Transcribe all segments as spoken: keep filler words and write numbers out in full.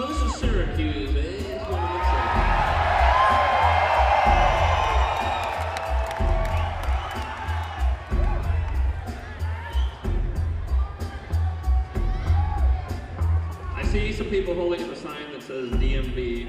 So this is Syracuse, eh? That's what it looks like. I see some people holding up a sign that says D M B.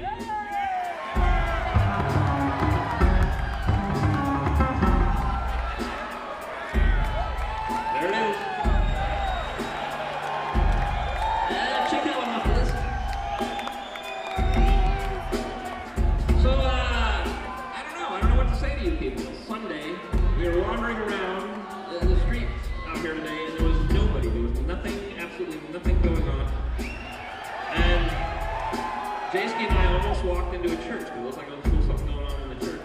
Walked into a church because it looks like there was something going on in the church.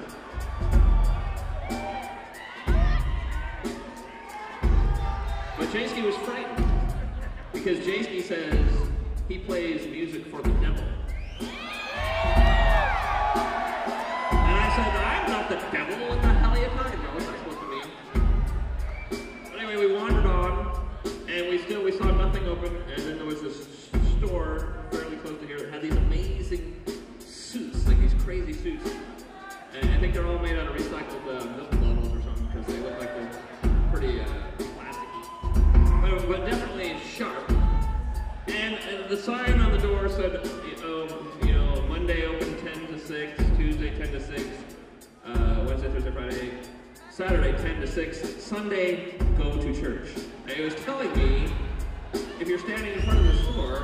But Jasky was frightened because Jasky says he plays music for the devil. And I said, I'm not the devil. What the hell are you talking about? What's that supposed to mean? But anyway, we wandered on and we still we saw nothing open, and then there was this store fairly close to here that had these amazing suits, like these crazy suits. And I think they're all made out of recycled uh, milk bottles or something, because they look like they're pretty uh, plasticky. But, but definitely sharp. And uh, the sign on the door said, um, you know, Monday open ten to six, Tuesday ten to six, uh, Wednesday, Thursday, Friday, Saturday ten to six, Sunday go to church. And it was telling me, if you're standing in front of the store,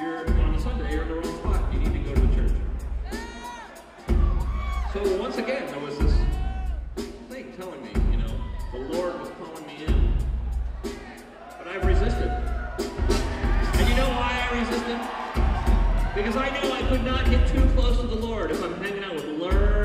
you're on a Sunday, you're in the wrong spot. You need to go to the church. So once again, there was this thing telling me, you know, the Lord was calling me in. But I've resisted. And you know why I resisted? Because I knew I could not get too close to the Lord if I'm hanging out with Ler.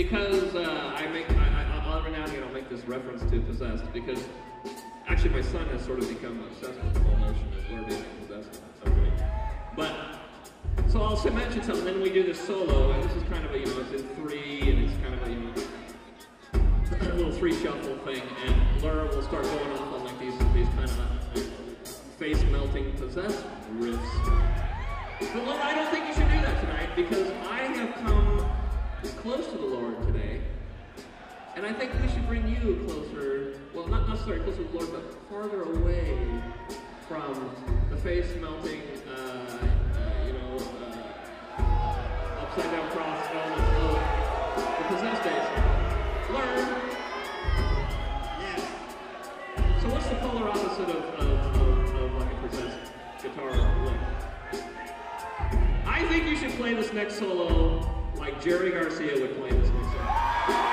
Because uh, I make, I, I, every now and again I'll make this reference to Possessed, because actually my son has sort of become obsessed with the whole notion of Ler being possessed in some way. But, so I'll mention something, then we do this solo, and this is kind of a, you know, it's in three, and it's kind of a, you know, a little three shuffle thing, and Ler will start going off on like these, these kind of face-melting Possessed riffs. But Ler, I don't think you should do that tonight, because I have come close to the Lord today, and I think we should bring you closer, well, not necessarily closer to the Lord, but farther away from the face-melting, uh, uh, you know, uh, upside-down cross elements of the Possessed days. Learn! Yes. So what's the polar opposite of, of, of, of like a Possessed guitar lick? I think you should play this next solo like Jerry Garcia would play this next song.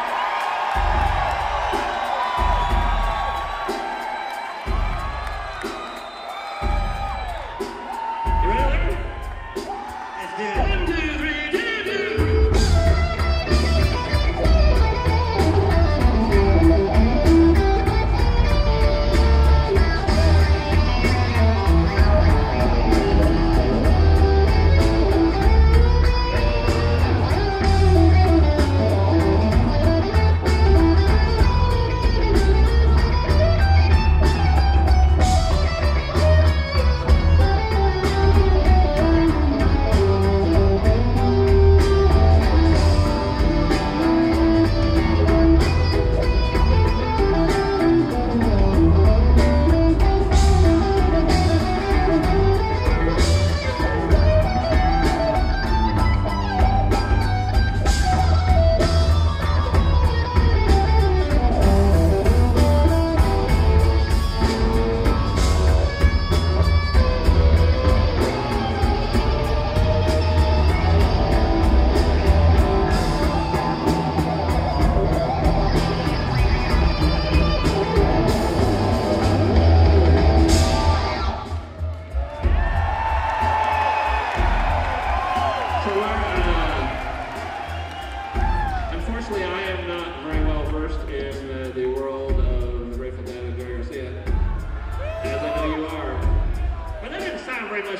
You ready, Ler? Let's do it. One, two, three, do, do.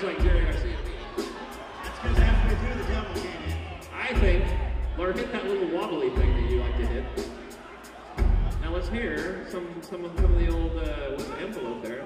much like Jerry Garcia. That's because halfway through the devil came in. I think Ler hit that little wobbly thing that you like to hit. Now let's hear some some of some of the old uh, what's the envelope there.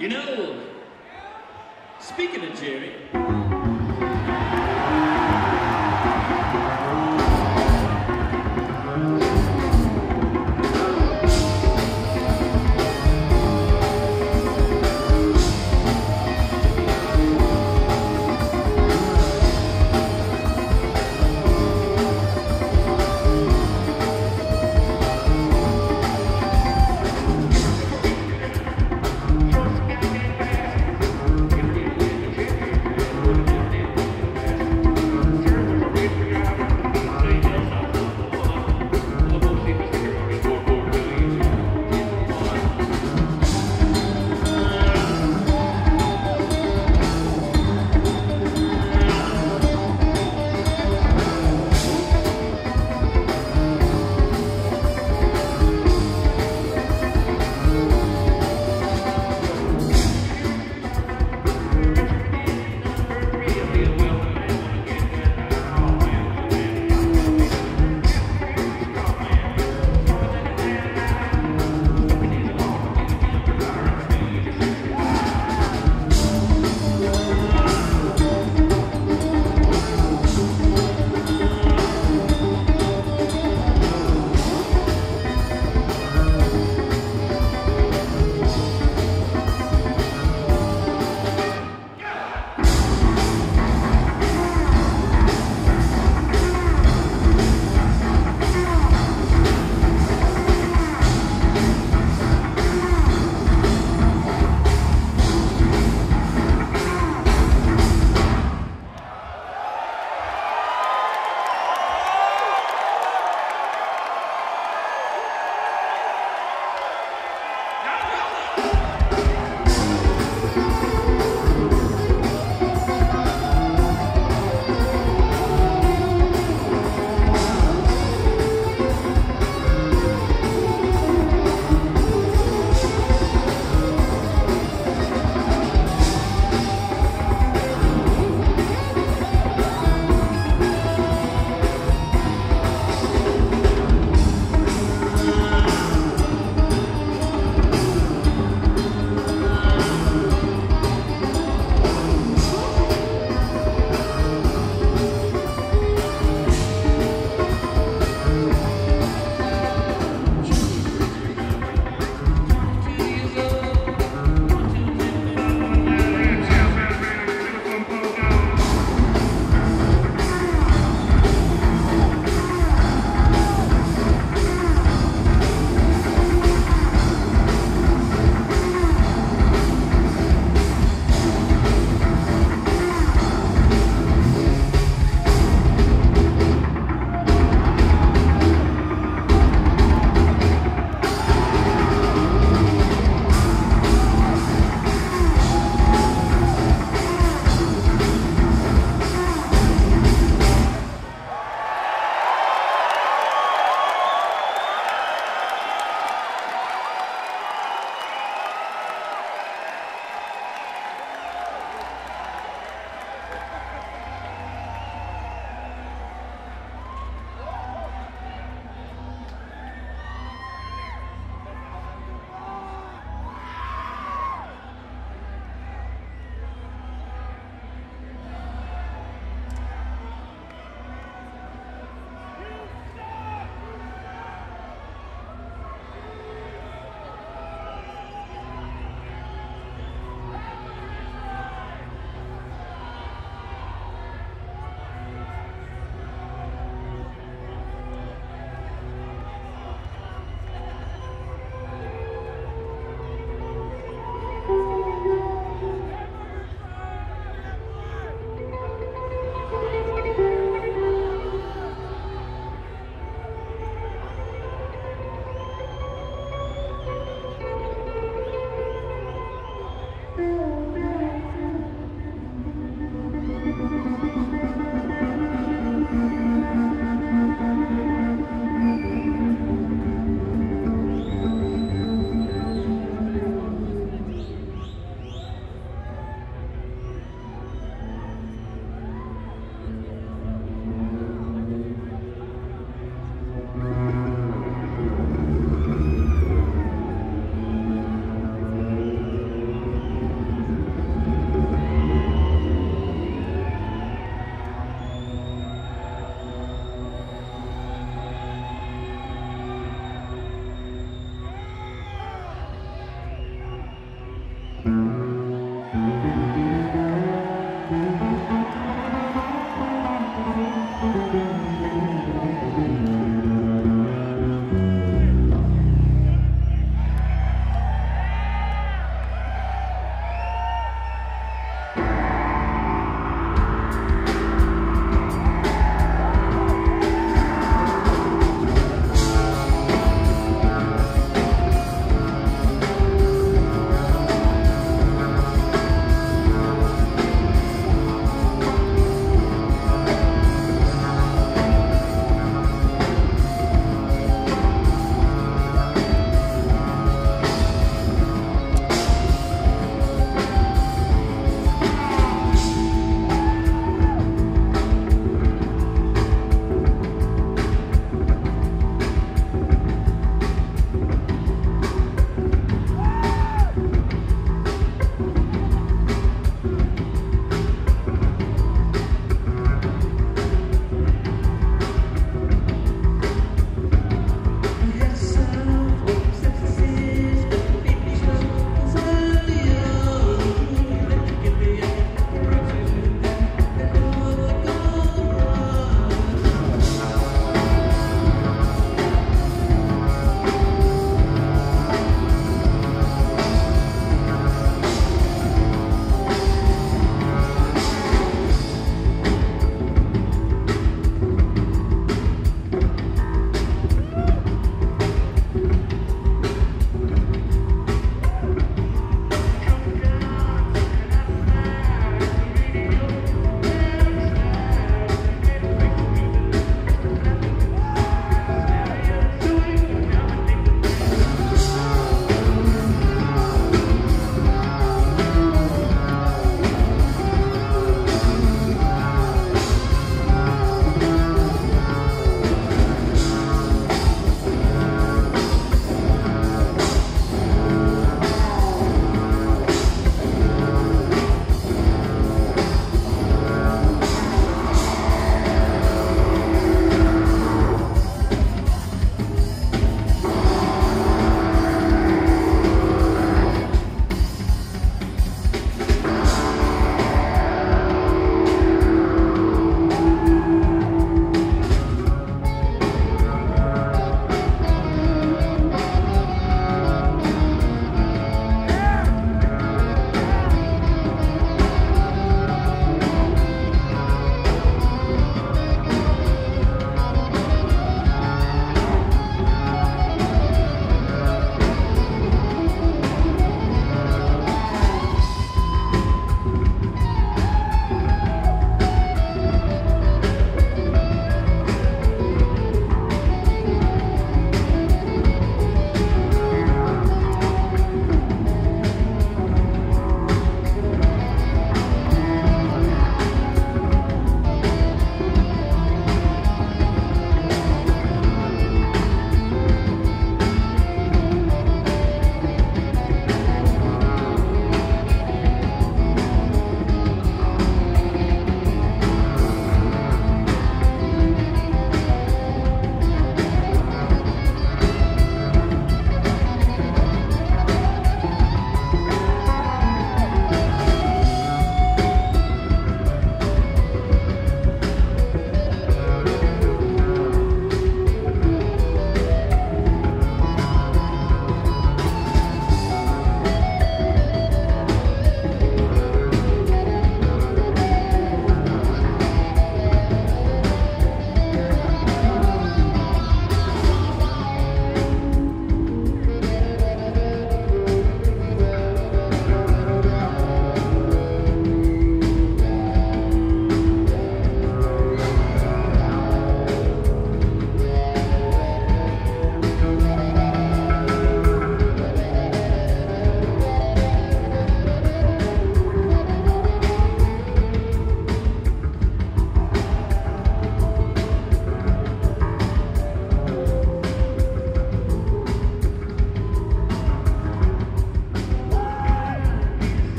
You know, speaking of Jerry,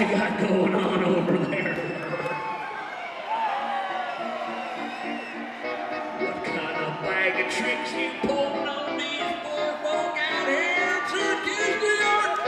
you got going on over there? What kind of bag of tricks you pulling on these poor folk out here in Syracuse, New York?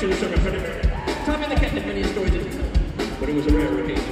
actually sort of heard of her. Tom and the cat had many stories of his, but it was a rare occasion.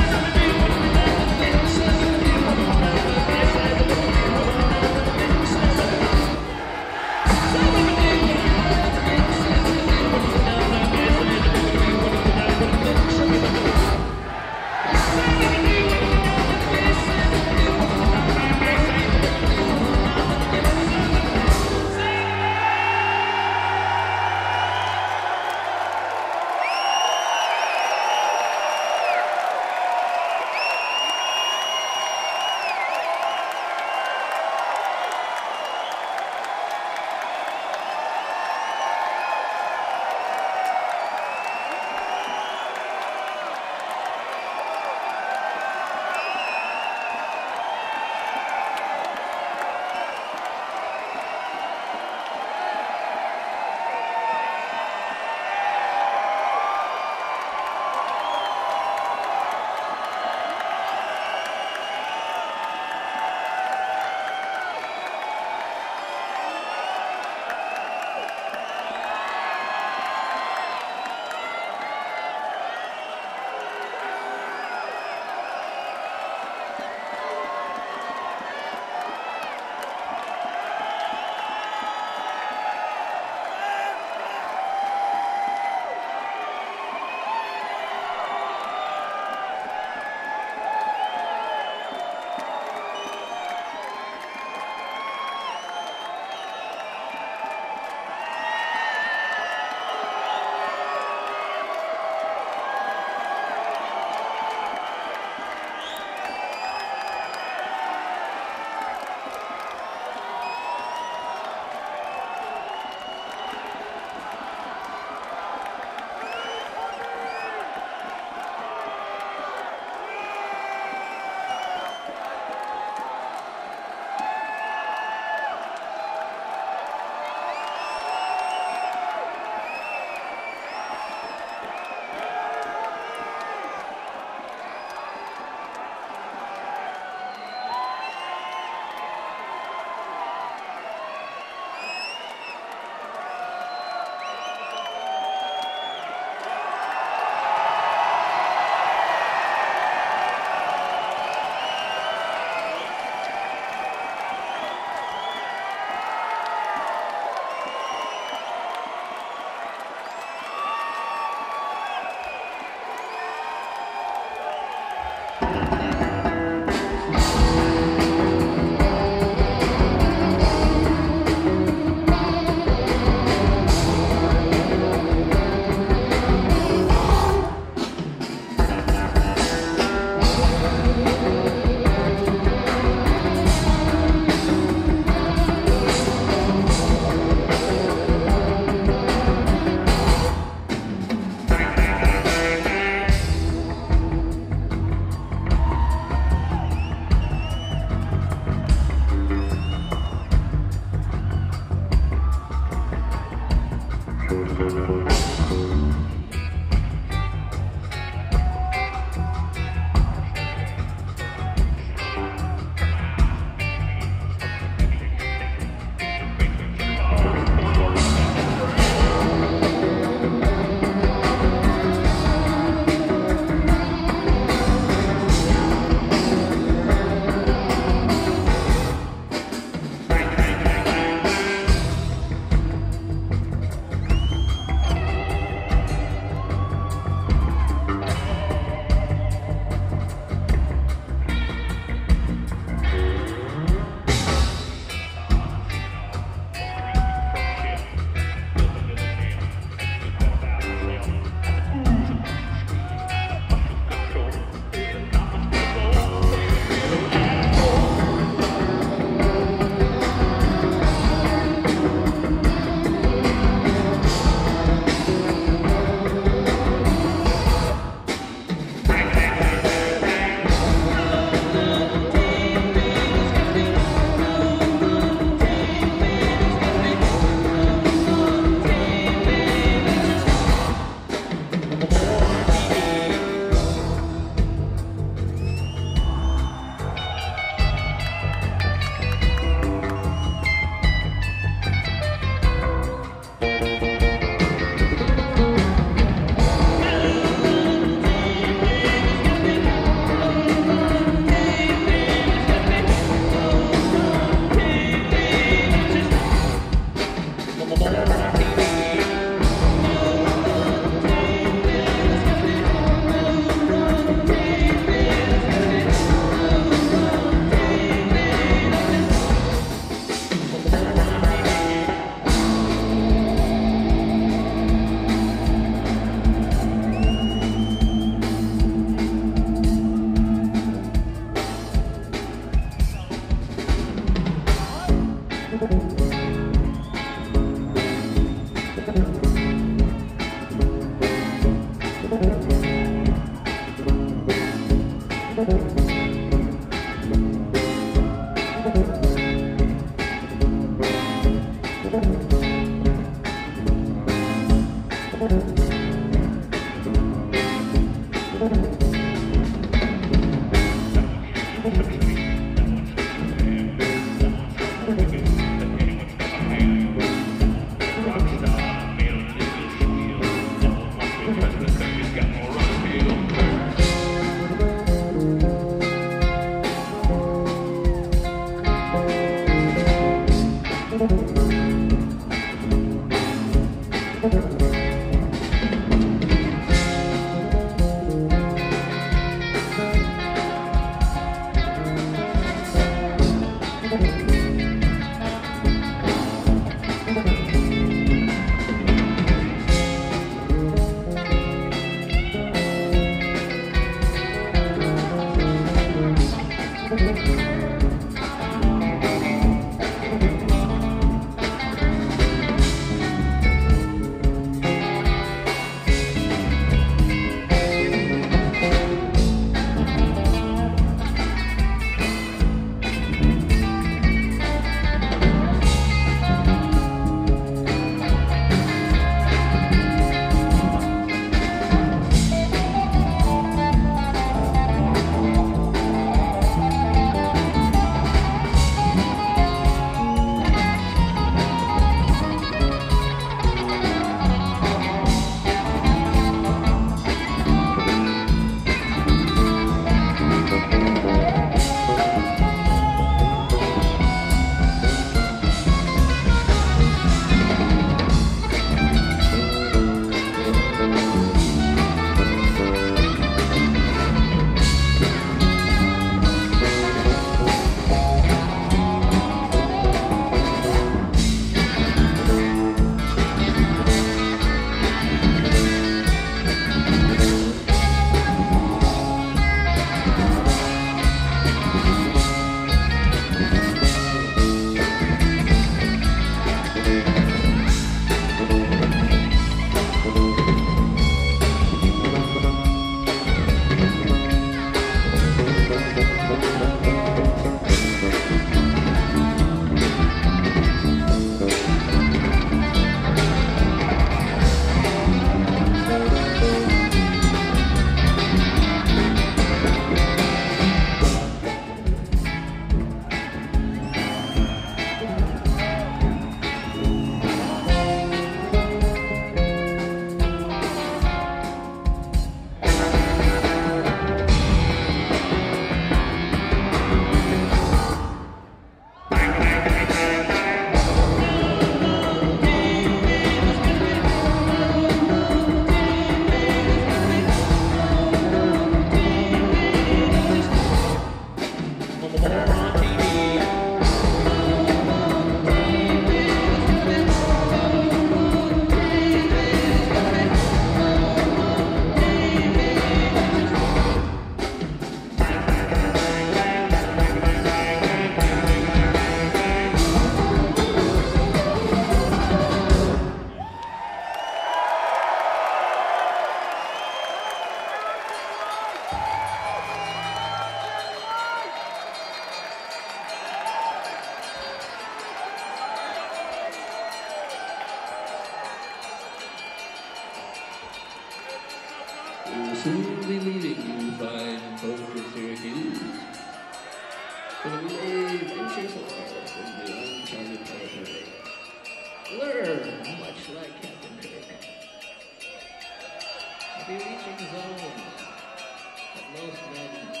That most men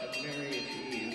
have married achieved.